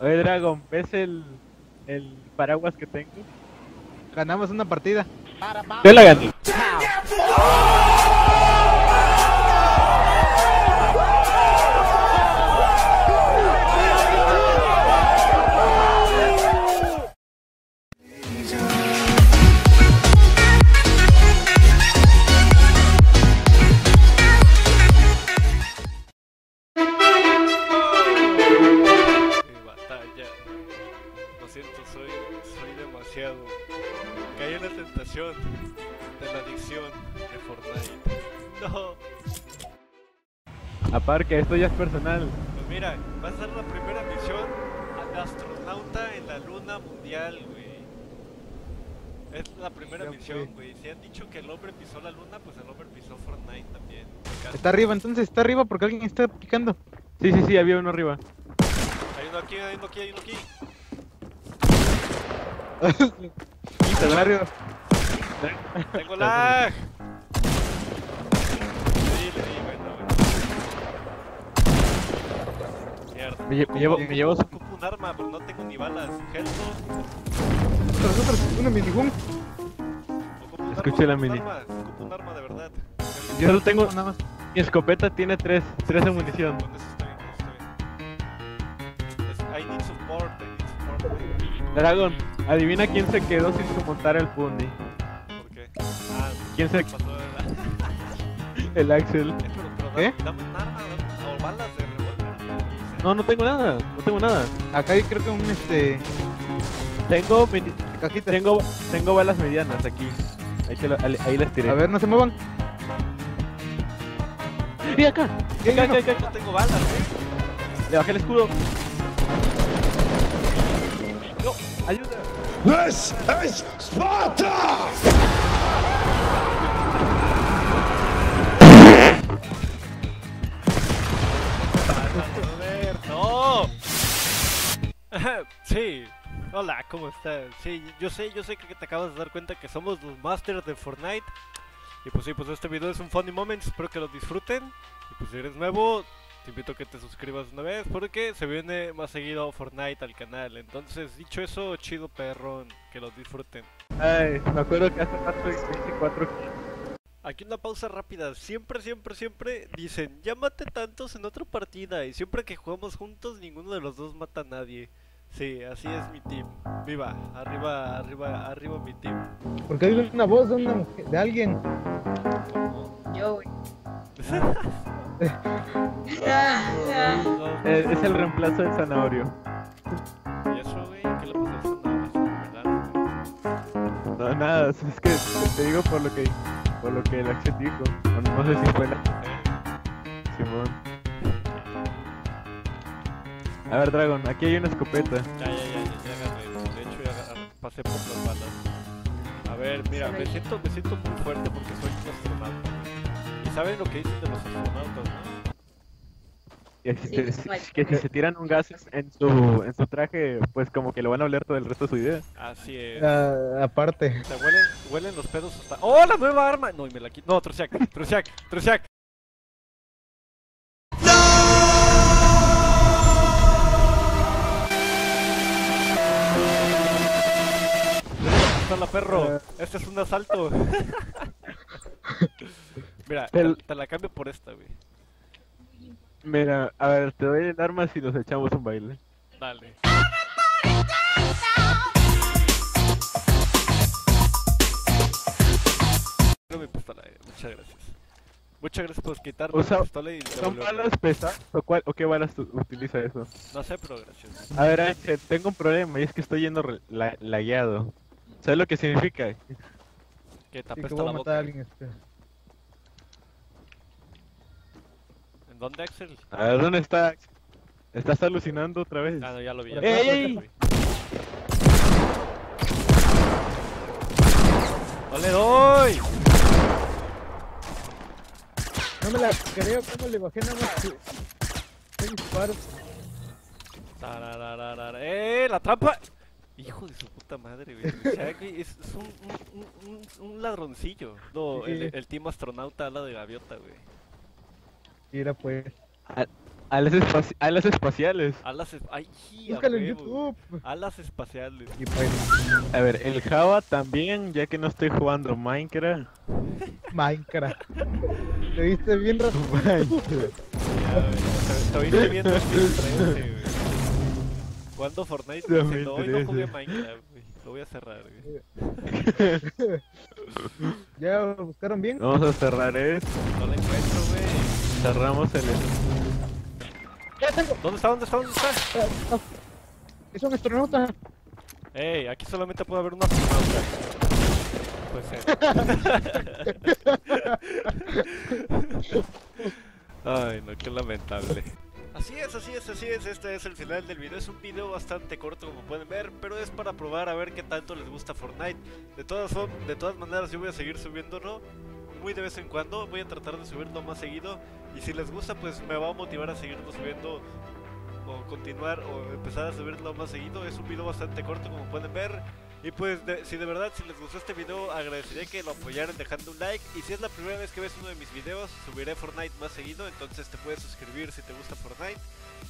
Oye, Dragon, ¿ves el paraguas que tengo? Ganamos una partida. Yo la gané. Soy demasiado. Caí en la tentación de la adicción de Fortnite. No. Aparca, esto ya es personal. Pues mira, va a ser la primera misión al astronauta en la luna mundial, güey. Es la primera misión, güey. Si han dicho que el hombre pisó la luna, pues el hombre pisó Fortnite también. Está arriba, entonces está arriba porque alguien está picando. Sí, sí, sí, había uno arriba. Hay uno aquí, hay uno aquí, hay uno aquí. Tengo lag. Me llevo un arma, pero no tengo ni balas. Una minigum. Escuché la mini. Ocupo un arma de verdad. Yo solo tengo nada más. Mi escopeta tiene 3 de munición. Dragon, adivina quién se quedó sin su montar el Pundi. ¿Por qué? Ah, ¿quién se pasó de el Axel? ¿Eh? No, no tengo nada. Acá yo creo que un Tengo balas medianas aquí. Ahí las tiré. A ver, no se muevan. ¡Y acá! Acá. No tengo balas, Le bajé el escudo. Ayuda. ¡This es Sparta! ¡No! Sí. Hola, ¿cómo estás? Sí, yo sé que te acabas de dar cuenta que somos los masters de Fortnite. Y pues sí, pues este video es un funny moment, espero que lo disfruten. Y pues si eres nuevo, te invito a que te suscribas una vez porque se viene más seguido Fortnite al canal. Entonces, dicho eso, chido perrón, que los disfruten. Ay, me acuerdo que hace rato 24. Aquí una pausa rápida. Siempre dicen, ya maté tantos en otra partida. Y siempre que jugamos juntos, ninguno de los dos mata a nadie. Sí, así es mi team. Viva, arriba mi team. ¿Por qué hay una voz de una mujer, de alguien? Yo, güey. Es el reemplazo del zanahorio. ¿Y eso, güey? ¿Qué le pasó al zanahorio? No, nada, es que te digo por lo que el Axel dijo. No sé si fue la... Simón. A ver, Dragon, aquí hay una escopeta. Ya agarré. De hecho, ya pasé por las balas. A ver, mira, me siento muy fuerte porque soy un astronauta. ¿Y saben lo que dicen de los astronautas, no? Que si se tiran un gas en su traje, pues como que lo van a oler todo el resto de su vida. Así es. Aparte. O sea, huelen los pedos hasta... ¡Oh, la nueva arma! No, y me la quito. No, Trusiak. ¡No! ¡Hola, perro! Este es un asalto. Mira, te la cambio por esta, güey. Mira, a ver, te doy el arma si nos echamos un baile. Dale. No me pistola, muchas gracias. Muchas gracias por quitarme la pistola y... ¿Son balas pesadas o qué balas utiliza eso? No sé, pero gracias. A ver, Ángel, tengo un problema y es que estoy yendo lagueado. ¿Sabes lo que significa? Que te apesta la boca. ¿Dónde, Axel? A ver, ¿dónde está Axel? ¿Estás alucinando otra vez? Ah, no, ya lo vi. ¡Ey! ¡No le doy! No me la creo, ¿cómo le bajé nada más? ¡Qué disparo! ¡La trampa! Hijo de su puta madre, güey. O sea, güey, es un ladroncillo. No, sí. El team astronauta ala de gaviota, güey. Mira pues. Alas espaciales. Ay, búscalo en YouTube. Alas espaciales. Y pues, a ver, el Java también, ya que no estoy jugando Minecraft. Minecraft. Lo viste bien rápido. Estoy viviendo el 2013, güey. Cuando Fortnite me diciendo, hoy no jugué Minecraft, güey. Lo voy a cerrar, güey. ¿Ya lo buscaron bien? Vamos a cerrar esto. No lo encuentro, güey. Cerramos el... ¿Dónde está? Es un astronauta. Ey, aquí solamente puede haber un astronauta. Puede ser. Ay, no, qué lamentable. Así es, este es el final del video. Es un video bastante corto, como pueden ver, pero es para probar a ver qué tanto les gusta Fortnite. De todas maneras yo voy a seguir subiéndolo muy de vez en cuando, voy a tratar de subirlo más seguido. Y si les gusta, pues me va a motivar a seguirlo subiendo, o continuar, o empezar a subirlo más seguido. Es un video bastante corto, como pueden ver. Y pues si les gustó este video, agradecería que lo apoyaran dejando un like. Y si es la primera vez que ves uno de mis videos, subiré Fortnite más seguido, entonces te puedes suscribir si te gusta Fortnite.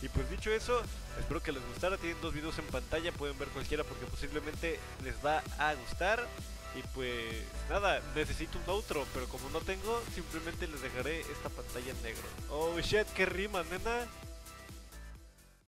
Y pues dicho eso, espero que les gustara. Tienen dos videos en pantalla, pueden ver cualquiera porque posiblemente les va a gustar. Y pues nada, necesito un outro, pero como no tengo, simplemente les dejaré esta pantalla en negro. Oh shit, qué rima, nena.